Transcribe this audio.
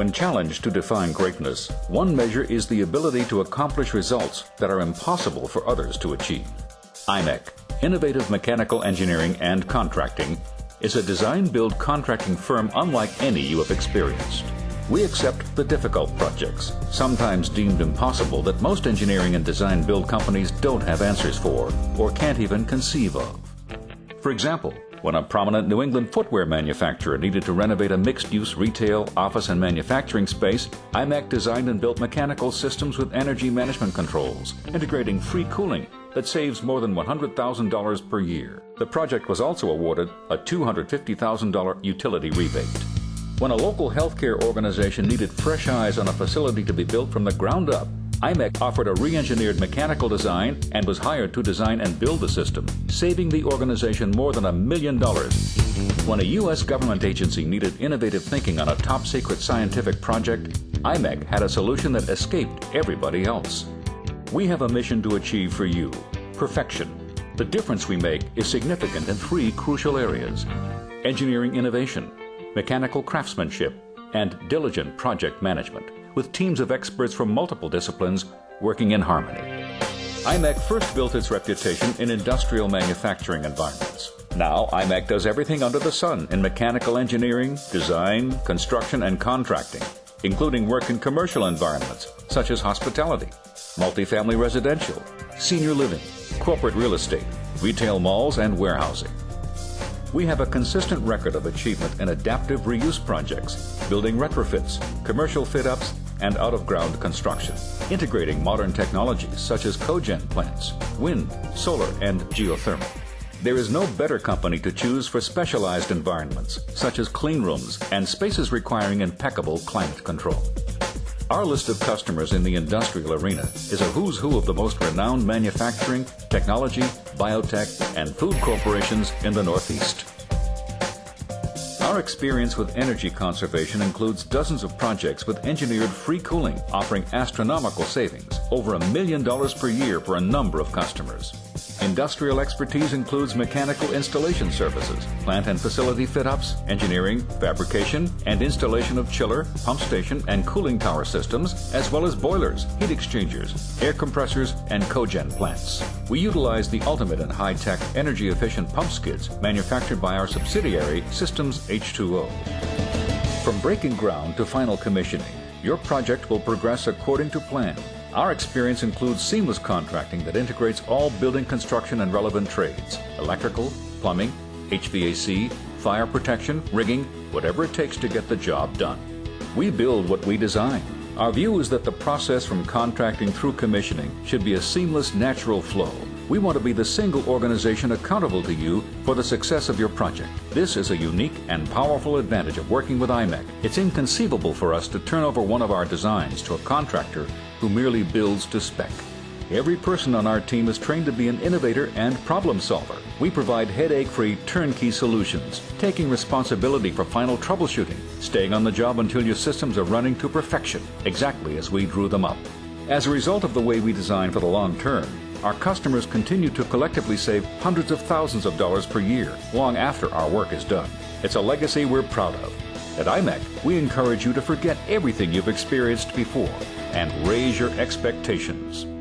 When challenged to define greatness, one measure is the ability to accomplish results that are impossible for others to achieve. IMEC, Innovative Mechanical Engineering and Contracting, is a design-build contracting firm unlike any you have experienced. We accept the difficult projects, sometimes deemed impossible, that most engineering and design-build companies don't have answers for or can't even conceive of. For example, when a prominent New England footwear manufacturer needed to renovate a mixed-use retail, office, and manufacturing space, IMEC designed and built mechanical systems with energy management controls, integrating free cooling that saves more than $100,000 per year. The project was also awarded a $250,000 utility rebate. When a local healthcare organization needed fresh eyes on a facility to be built from the ground up, IMEC offered a re-engineered mechanical design and was hired to design and build the system, saving the organization more than $1 million. When a U.S. government agency needed innovative thinking on a top-secret scientific project, IMEC had a solution that escaped everybody else. We have a mission to achieve for you: perfection. The difference we make is significant in three crucial areas: engineering innovation, mechanical craftsmanship, and diligent project management, with teams of experts from multiple disciplines working in harmony. IMEC first built its reputation in industrial manufacturing environments. Now, IMEC does everything under the sun in mechanical engineering, design, construction, and contracting, including work in commercial environments such as hospitality, multifamily residential, senior living, corporate real estate, retail malls, and warehousing. We have a consistent record of achievement in adaptive reuse projects, building retrofits, commercial fit-ups, and out-of-ground construction, integrating modern technologies such as cogen plants, wind, solar, and geothermal. There is no better company to choose for specialized environments, such as clean rooms and spaces requiring impeccable climate control. Our list of customers in the industrial arena is a who's who of the most renowned manufacturing, technology, biotech, and food corporations in the Northeast. Our experience with energy conservation includes dozens of projects with engineered free cooling, offering astronomical savings, over $1 million per year for a number of customers. Industrial expertise includes mechanical installation services, plant and facility fit-ups, engineering, fabrication, and installation of chiller, pump station, and cooling tower systems, as well as boilers, heat exchangers, air compressors, and cogen plants. We utilize the ultimate in high-tech, energy-efficient pump skids manufactured by our subsidiary, Systems H2O. From breaking ground to final commissioning, your project will progress according to plan. Our experience includes seamless contracting that integrates all building, construction, and relevant trades: electrical, plumbing, HVAC, fire protection, rigging, whatever it takes to get the job done. We build what we design. Our view is that the process from contracting through commissioning should be a seamless, natural flow. We want to be the single organization accountable to you for the success of your project. This is a unique and powerful advantage of working with IMEC. It's inconceivable for us to turn over one of our designs to a contractor who merely builds to spec. Every person on our team is trained to be an innovator and problem solver. We provide headache-free turnkey solutions, taking responsibility for final troubleshooting, staying on the job until your systems are running to perfection, exactly as we drew them up. As a result of the way we design for the long term, our customers continue to collectively save hundreds of thousands of dollars per year, long after our work is done. It's a legacy we're proud of. At IMEC, we encourage you to forget everything you've experienced before and raise your expectations.